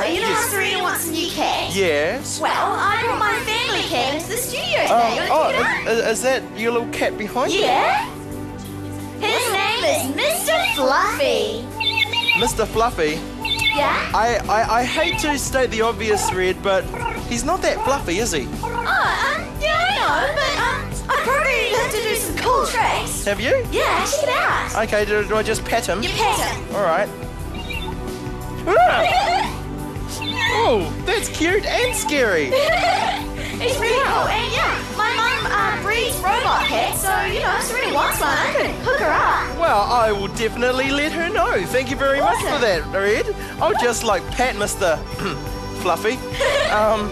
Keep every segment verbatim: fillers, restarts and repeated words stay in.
Sally, you know yes. how Serena wants a new cat? Yes. Well, I brought my family cat into the studio um, today. Oh, is, is that your little cat behind you? Yeah. His name is Mister Fluffy. Mister Fluffy? Yeah? I, I, I hate to state the obvious, Red, but he's not that fluffy, is he? Oh, um, yeah, I know, but um, I probably have to do some cool tricks. Have you? Yeah, check it out. Okay, do, do I just pat him? You pat him. All right. Oh, that's cute and scary. It's pretty cool, and yeah, my mum uh, breeds robot cats, so you know, if Serena wants one, I can hook her up. Well, I will definitely let her know. Thank you very awesome. much for that, Red. I'll just like pat Mister Fluffy. Um.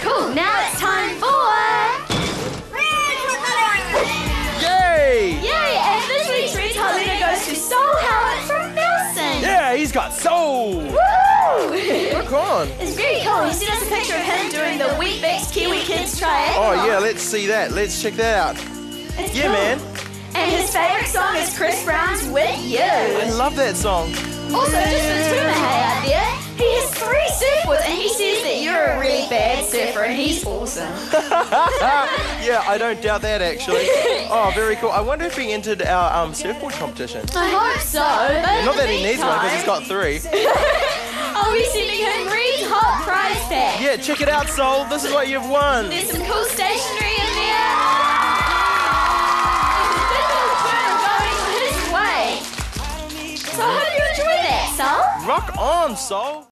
Cool. Now it's time for Red Holiday. Yay! Yay! And this week's Red Holiday goes to Sol Howard from Nelson. Yeah, he's got soul. Look on. It's very cool. He sent us a picture of him doing the Wheatbex Kiwi Kids triathlon. Oh yeah, let's see that. Let's check that out. It's yeah, cool. man. And his favourite song is Chris Brown's "With You." I love that song. Also, just for the tuna hay out there, he has three surfboards, and he says that you're a really bad surfer, and he's awesome. Yeah, I don't doubt that actually. Oh, very cool. I wonder if he entered our um, surfboard competition. I hope so. But not that he needs one because he's got three. I'll be sending him Red's hot prize pack. Yeah, check it out, Sol. This is what you've won. There's some cool stationery in there. There's a big old turtle going his way. So I hope you enjoy that, Sol. Rock on, Sol.